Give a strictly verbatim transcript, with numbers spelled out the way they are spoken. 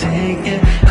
Take it.